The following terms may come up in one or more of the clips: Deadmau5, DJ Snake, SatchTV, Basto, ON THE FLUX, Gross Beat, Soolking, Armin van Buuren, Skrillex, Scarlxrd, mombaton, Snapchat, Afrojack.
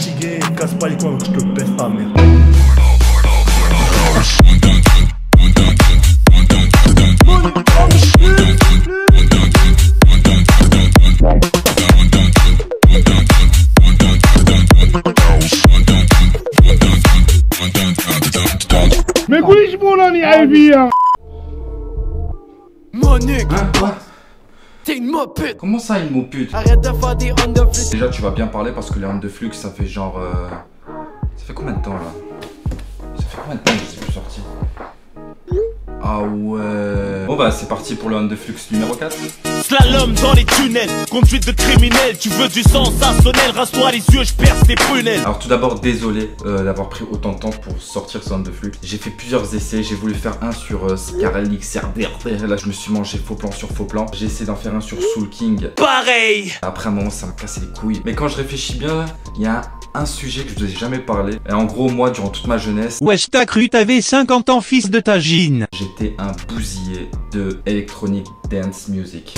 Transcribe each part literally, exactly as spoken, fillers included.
fatigué, casse pas les coins, je te pèse ta mère. Mais couille, je m'en ai arrivé, hein. Mon nègre. Hein, quoi? T'es une mopute. Comment ça, une mopute? Arrête de faire des on the flux. Déjà, tu vas bien parler parce que les on the flux, ça fait genre... Euh... Ça fait combien de temps, là? Ça fait combien de temps que je suis plus sorti? Ah ouais... Bon bah, c'est parti pour le on the flux numéro quatre. Slalom dans les tunnels, conduite de criminel. Tu veux du sensationnel, rase-toi les yeux, je perce tes prunelles. Alors tout d'abord, désolé euh, d'avoir pris autant de temps pour sortir ce on the flux. J'ai fait plusieurs essais, j'ai voulu faire un sur euh, Scarlxrd. Là je me suis mangé faux plan sur faux plan. J'ai essayé d'en faire un sur Soolking. Pareil. Après un moment ça m'a cassé les couilles. Mais quand je réfléchis bien, il y a un sujet que je ne vous ai jamais parlé. Et en gros moi durant toute ma jeunesse, ouais je t'ai cru t'avais cinquante ans fils de ta gine. J'étais un bousillé de electronic dance music.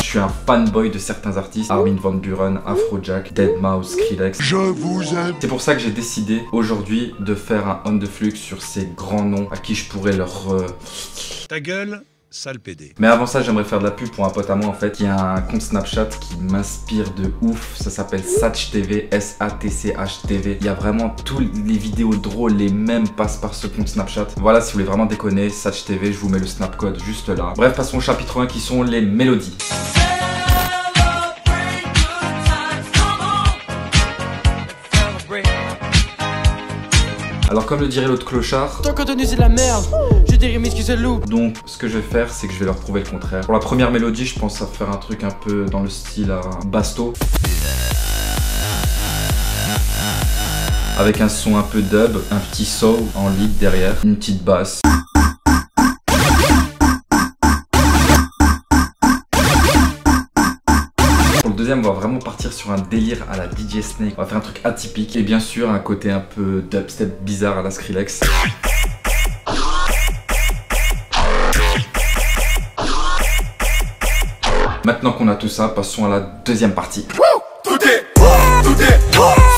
Je suis un fanboy de certains artistes, Armin van Buuren, Afrojack, Deadmau five, Skrillex. Je vous aime. C'est pour ça que j'ai décidé aujourd'hui de faire un on the flux sur ces grands noms à qui je pourrais leur... Euh... Ta gueule, sale pédé. Mais avant ça, j'aimerais faire de la pub pour un pote à moi en fait. Il y a un compte Snapchat qui m'inspire de ouf. Ça s'appelle SatchTV, S A T C H T V. Il y a vraiment toutes les vidéos drôles, les mêmes passent par ce compte Snapchat. Voilà, si vous voulez vraiment déconner, SatchTV, je vous mets le snap code juste là. Bref, passons au chapitre un qui sont les mélodies. Alors comme le dirait l'autre clochard, ton contenu c'est de la merde, j'ai des remixes qui se loupent. Donc ce que je vais faire c'est que je vais leur prouver le contraire. Pour la première mélodie je pense à faire un truc un peu dans le style à Basto, avec un son un peu dub, un petit soul en lead derrière, une petite basse. On va vraiment partir sur un délire à la D J Snake. On va faire un truc atypique et bien sûr un côté un peu dubstep bizarre à la Skrillex. Maintenant qu'on a tout ça, passons à la deuxième partie. Tout est, tout est,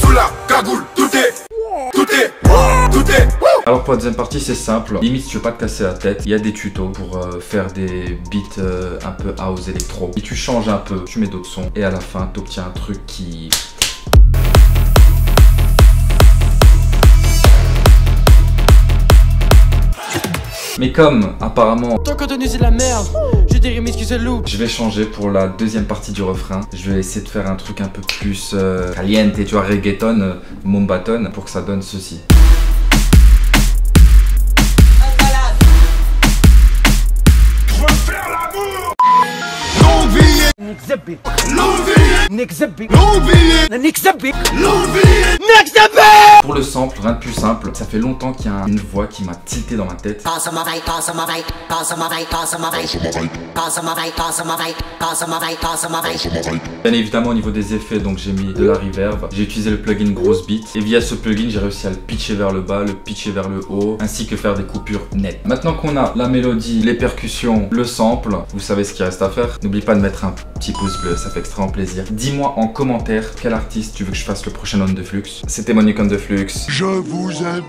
sous la cagoule, tout est, tout est, tout est. Alors pour la deuxième partie c'est simple, limite tu veux pas te casser la tête, il y a des tutos pour euh, faire des beats euh, un peu house électro. Et tu changes un peu, tu mets d'autres sons et à la fin t'obtiens un truc qui... Mais comme apparemment ton contenu c'est de la merde, j'ai des remixes qui se loupent, je vais changer pour la deuxième partie du refrain. Je vais essayer de faire un truc un peu plus euh, caliente, tu vois, reggaeton, euh, mombaton, pour que ça donne ceci. Pour le sample, rien de plus simple. Ça fait longtemps qu'il y a une voix qui m'a tilté dans ma tête. Bien évidemment au niveau des effets, donc j'ai mis de la reverb. J'ai utilisé le plugin Gross Beat. Et via ce plugin j'ai réussi à le pitcher vers le bas, le pitcher vers le haut, ainsi que faire des coupures nettes. Maintenant qu'on a la mélodie, les percussions, le sample, vous savez ce qu'il reste à faire. N'oublie pas de mettre un petit pouce bleu, ça fait extrêmement plaisir. Dis-moi en commentaire quel artiste tu veux que je fasse le prochain on the flux. C'était mon on the flux. Je vous aime.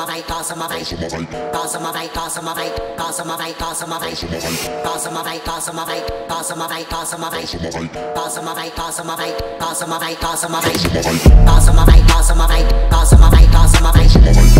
my